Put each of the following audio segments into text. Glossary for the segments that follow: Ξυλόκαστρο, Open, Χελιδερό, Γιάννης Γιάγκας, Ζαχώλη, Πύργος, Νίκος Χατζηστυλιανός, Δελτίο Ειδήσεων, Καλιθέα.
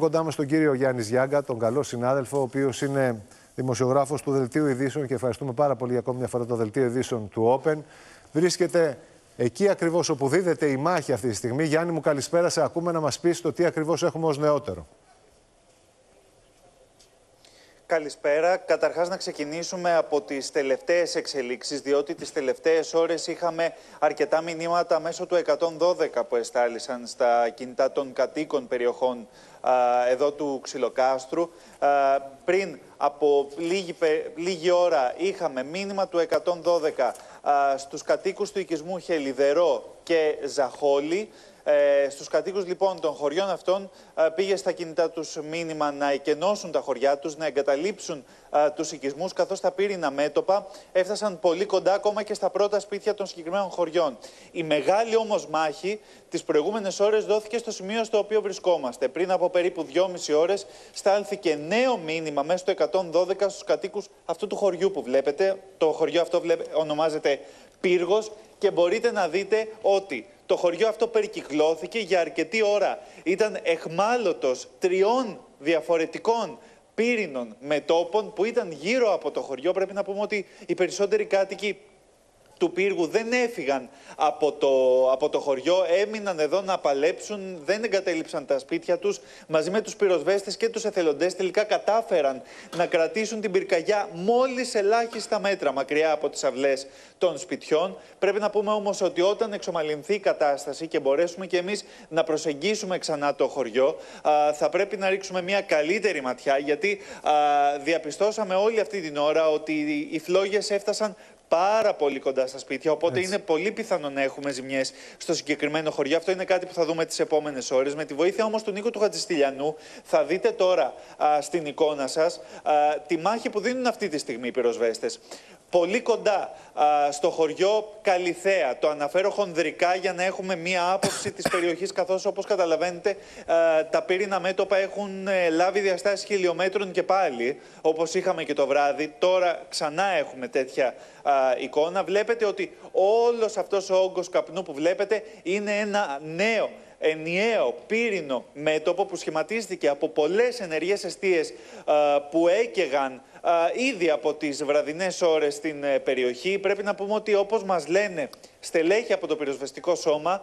Κοντά μας τον κύριο Γιάννη Γιάγκα, τον καλό συνάδελφο, ο οποίος είναι δημοσιογράφος του Δελτίου Ειδήσεων και ευχαριστούμε πάρα πολύ ακόμη μια φορά το Δελτίο Ειδήσεων του Open. Βρίσκεται εκεί ακριβώς όπου δίδεται η μάχη αυτή τη στιγμή. Γιάννη μου, καλησπέρα. Σε ακούμε να μας πεις το τι ακριβώς έχουμε ως νεότερο. Καλησπέρα. Καταρχάς να ξεκινήσουμε από τις τελευταίες εξελίξεις, διότι τις τελευταίες ώρες είχαμε αρκετά μηνύματα μέσω του 112 που εστάλησαν στα κινητά των κατοίκων περιοχών εδώ του Ξυλοκάστρου. Πριν από λίγη ώρα είχαμε μήνυμα του 112 στους κατοίκους του οικισμού Χελιδερό και Ζαχώλη. Στους κατοίκους λοιπόν των χωριών αυτών πήγε στα κινητά τους μήνυμα να εκενώσουν τα χωριά τους, να εγκαταλείψουν τους οικισμούς, καθώς τα πύρινα μέτωπα έφτασαν πολύ κοντά ακόμα και στα πρώτα σπίτια των συγκεκριμένων χωριών. Η μεγάλη όμως μάχη τις προηγούμενες ώρες δόθηκε στο σημείο στο οποίο βρισκόμαστε. Πριν από περίπου 2,5 ώρες στάλθηκε νέο μήνυμα μέσα στο 112 στους κατοίκους αυτού του χωριού που βλέπετε. Το χωριό αυτό ονομάζεται Πύργος και μπορείτε να δείτε ότι το χωριό αυτό περικυκλώθηκε για αρκετή ώρα. Ήταν αιχμάλωτος 3 διαφορετικών πύρινων μετώπων που ήταν γύρω από το χωριό. Πρέπει να πούμε ότι οι περισσότεροι κάτοικοι του Πύργου δεν έφυγαν από το χωριό, έμειναν εδώ να παλέψουν, δεν εγκατέλειψαν τα σπίτια τους. Μαζί με τους πυροσβέστες και τους εθελοντές τελικά κατάφεραν να κρατήσουν την πυρκαγιά μόλις ελάχιστα μέτρα μακριά από τις αυλές των σπιτιών. Πρέπει να πούμε όμως ότι όταν εξομαλυνθεί η κατάσταση και μπορέσουμε και εμείς να προσεγγίσουμε ξανά το χωριό, θα πρέπει να ρίξουμε μια καλύτερη ματιά, γιατί διαπιστώσαμε όλη αυτή την ώρα ότι οι φλόγες έφτασαν πάρα πολύ κοντά στα σπίτια, οπότε είναι πολύ πιθανό να έχουμε ζημιές στο συγκεκριμένο χωριό. Αυτό είναι κάτι που θα δούμε τις επόμενες ώρες. Με τη βοήθεια όμως του Νίκου του Χατζηστυλιανού θα δείτε τώρα στην εικόνα σας τη μάχη που δίνουν αυτή τη στιγμή οι πυροσβέστες. Πολύ κοντά στο χωριό Καλιθέα. Το αναφέρω χονδρικά για να έχουμε μία άποψη της περιοχής, καθώς όπως καταλαβαίνετε τα πύρινα μέτωπα έχουν λάβει διαστάσεις χιλιομέτρων και πάλι, όπως είχαμε και το βράδυ. Τώρα ξανά έχουμε τέτοια εικόνα. Βλέπετε ότι όλος αυτός ο όγκος καπνού που βλέπετε είναι ένα νέο ενιαίο πύρινο μέτωπο που σχηματίστηκε από πολλές ενεργές εστίες που έκαιγαν ήδη από τις βραδινές ώρες στην περιοχή. Πρέπει να πούμε ότι όπως μας λένε στελέχη από το πυροσβεστικό σώμα,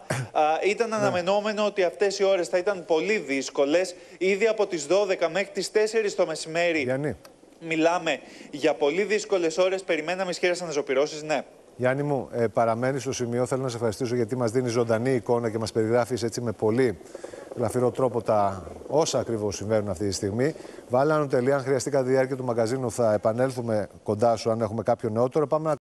ήταν αναμενόμενο ότι αυτές οι ώρες θα ήταν πολύ δύσκολες. Ήδη από τις 12 μέχρι τις 4 το μεσημέρι μιλάμε για πολύ δύσκολες ώρες. Περιμέναμε ισχυρές αναζωπυρώσεις, ναι. Γιάννη μου, παραμένεις στο σημείο. Θέλω να σε ευχαριστήσω γιατί μας δίνεις ζωντανή εικόνα και μας περιγράφεις έτσι με πολύ γλαφυρό τρόπο τα όσα ακριβώς συμβαίνουν αυτή τη στιγμή. Βάλανο τελεία. Αν χρειαστεί κατά τη διάρκεια του μαγαζίνου θα επανέλθουμε κοντά σου αν έχουμε κάποιο νεότερο. Πάμε να